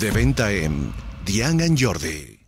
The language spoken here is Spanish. De venta en Diane & Jordi.